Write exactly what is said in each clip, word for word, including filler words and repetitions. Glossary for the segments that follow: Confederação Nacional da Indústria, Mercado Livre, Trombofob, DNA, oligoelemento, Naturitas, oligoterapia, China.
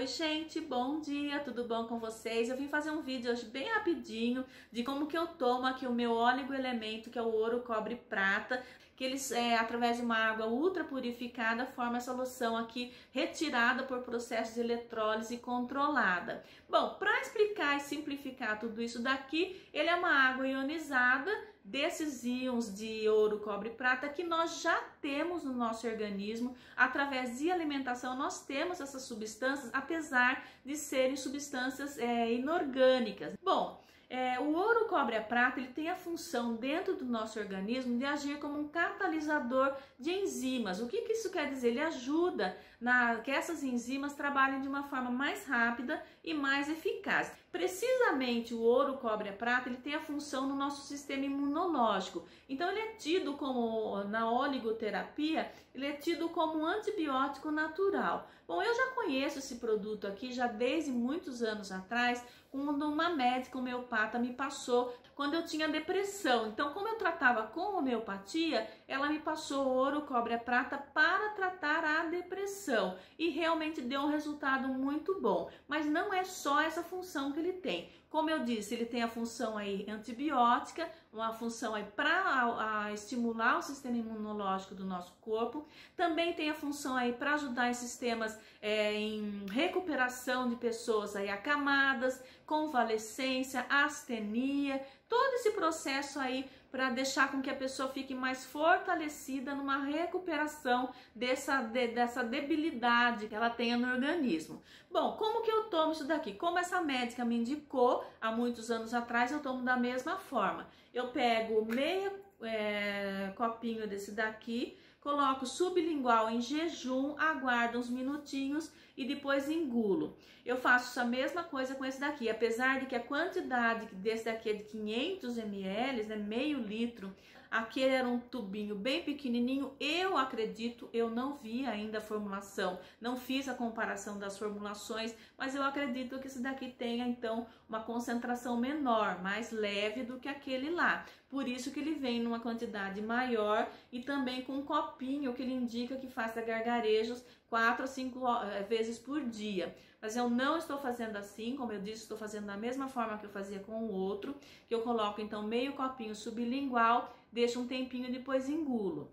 Oi gente, bom dia, tudo bom com vocês? Eu vim fazer um vídeo hoje bem rapidinho de como que eu tomo aqui o meu oligoelemento, que é o ouro, cobre e prata, que eles, é, através de uma água ultra purificada, forma a solução aqui retirada por processo de eletrólise controlada. Bom, para explicar e simplificar tudo isso daqui, ele é uma água ionizada desses íons de ouro, cobre e prata que nós já temos no nosso organismo. Através de alimentação nós temos essas substâncias, apesar de serem substâncias é, inorgânicas. Bom, É, o ouro, cobre e prata, ele tem a função dentro do nosso organismo de agir como um catalisador de enzimas. O que, que isso quer dizer? Ele ajuda na, que essas enzimas trabalhem de uma forma mais rápida e mais eficaz. Precisamente o ouro, cobre e prata, ele tem a função no nosso sistema imunológico. Então ele é tido como, na oligoterapia, ele é tido como um antibiótico natural. Bom, eu já conheço esse produto aqui já desde muitos anos atrás, quando uma médica homeopata me passou quando eu tinha depressão. Então, como eu tratava com homeopatia, ela me passou ouro, cobre e prata para tratar a depressão e realmente deu um resultado muito bom. Mas não é só essa função que ele tem. Como eu disse, ele tem a função aí antibiótica, uma função aí para estimular o sistema imunológico do nosso corpo. Também tem a função aí para ajudar em sistemas é, em recuperação de pessoas aí acamadas, convalescência, astenia, todo esse processo aí para deixar com que a pessoa fique mais fortalecida numa recuperação dessa, de, dessa debilidade que ela tenha no organismo. Bom, como que eu tomo isso daqui? Como essa médica me indicou há muitos anos atrás, eu tomo da mesma forma. Eu pego meio é, copinho desse daqui, coloco sublingual em jejum, aguardo uns minutinhos e depois engulo. Eu faço a mesma coisa com esse daqui, apesar de que a quantidade desse daqui é de quinhentos mililitros, né, meio litro. Aquele era um tubinho bem pequenininho, eu acredito, eu não vi ainda a formulação, não fiz a comparação das formulações, mas eu acredito que esse daqui tenha, então, uma concentração menor, mais leve do que aquele lá. Por isso que ele vem numa quantidade maior e também com um copinho que ele indica que faça gargarejos quatro a cinco vezes por dia. Mas eu não estou fazendo assim, como eu disse, estou fazendo da mesma forma que eu fazia com o outro, que eu coloco, então, meio copinho sublingual, deixo um tempinho e depois engulo.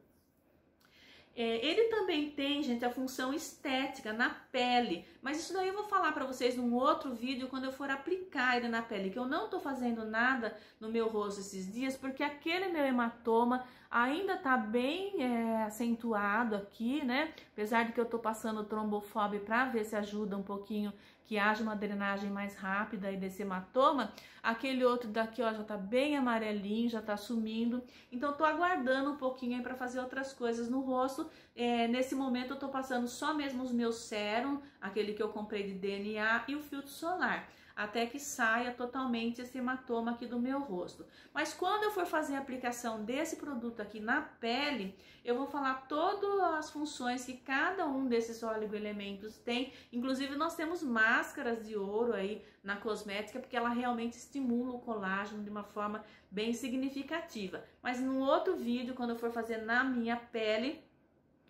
É, ele também tem, gente, a função estética na pele, mas isso daí eu vou falar para vocês num outro vídeo quando eu for aplicar ele na pele, que eu não tô fazendo nada no meu rosto esses dias, porque aquele meu hematoma ainda tá bem é, acentuado aqui, né? Apesar de que eu tô passando trombofob para ver se ajuda um pouquinho, que haja uma drenagem mais rápida aí desse hematoma. Aquele outro daqui, ó, já tá bem amarelinho, já tá sumindo. Então tô aguardando um pouquinho aí para fazer outras coisas no rosto. É, nesse momento eu tô passando só mesmo os meus sérum, aquele que eu comprei de D N A, e o filtro solar, até que saia totalmente esse hematoma aqui do meu rosto. Mas quando eu for fazer a aplicação desse produto aqui na pele, eu vou falar todas as funções que cada um desses oligoelementos tem. Inclusive nós temos máscaras de ouro aí na cosmética, porque ela realmente estimula o colágeno de uma forma bem significativa. Mas num outro vídeo, quando eu for fazer na minha pele,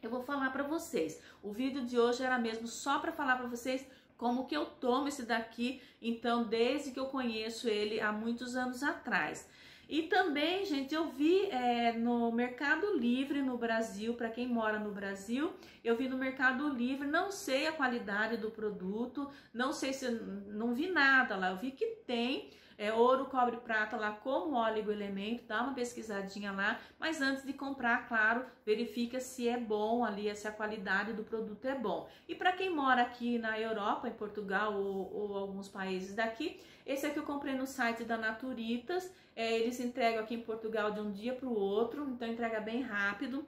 eu vou falar para vocês. O vídeo de hoje era mesmo só para falar para vocês como que eu tomo esse daqui, então, desde que eu conheço ele há muitos anos atrás. E também, gente, eu vi é, no Mercado Livre no Brasil, para quem mora no Brasil, eu vi no Mercado Livre, não sei a qualidade do produto, não sei se, não vi nada lá, eu vi que tem é, ouro, cobre e prata lá como oligoelemento, dá uma pesquisadinha lá, mas antes de comprar, claro, verifica se é bom ali, se a qualidade do produto é bom. E para quem mora aqui na Europa, em Portugal ou, ou alguns países daqui, esse aqui eu comprei no site da Naturitas, é, eles entregam aqui em Portugal de um dia para o outro, então entrega bem rápido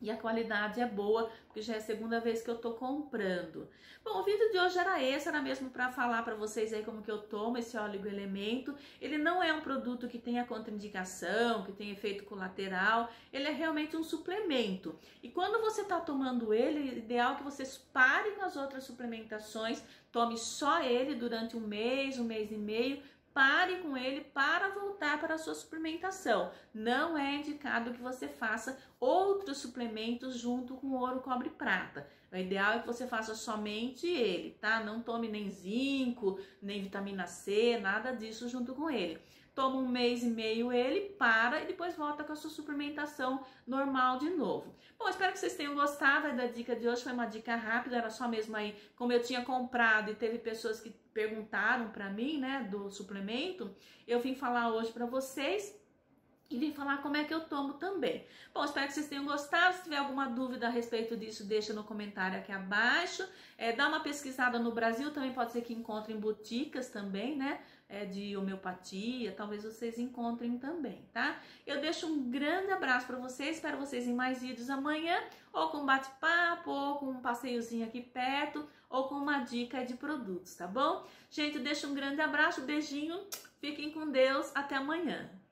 e a qualidade é boa, porque já é a segunda vez que eu tô comprando. Bom, o vídeo de hoje era esse, era mesmo para falar para vocês aí como que eu tomo esse oligoelemento. Ele não é um produto que tenha contraindicação, que tenha efeito colateral, ele é realmente um suplemento. E quando você tá tomando ele, é ideal que vocês parem nas outras suplementações, tome só ele durante um mês, um mês e meio, pare com ele para voltar para a sua suplementação. Não é indicado que você faça outros suplementos junto com ouro, cobre e prata. O ideal é que você faça somente ele, tá? Não tome nem zinco, nem vitamina C, nada disso junto com ele. Toma um mês e meio ele, para e depois volta com a sua suplementação normal de novo. Bom, espero que vocês tenham gostado da dica de hoje, foi uma dica rápida, era só mesmo aí, como eu tinha comprado e teve pessoas que perguntaram pra mim, né, do suplemento, eu vim falar hoje pra vocês e vim falar como é que eu tomo também. Bom, espero que vocês tenham gostado. Se tiver alguma dúvida a respeito disso, deixa no comentário aqui abaixo. É, dá uma pesquisada no Brasil, também pode ser que encontrem boticas também, né? É, de homeopatia, talvez vocês encontrem também, tá? Eu deixo um grande abraço pra vocês, espero vocês em mais vídeos amanhã, ou com bate-papo, ou com um passeiozinho aqui perto, ou com uma dica de produtos, tá bom? Gente, eu deixo um grande abraço, beijinho, fiquem com Deus, até amanhã!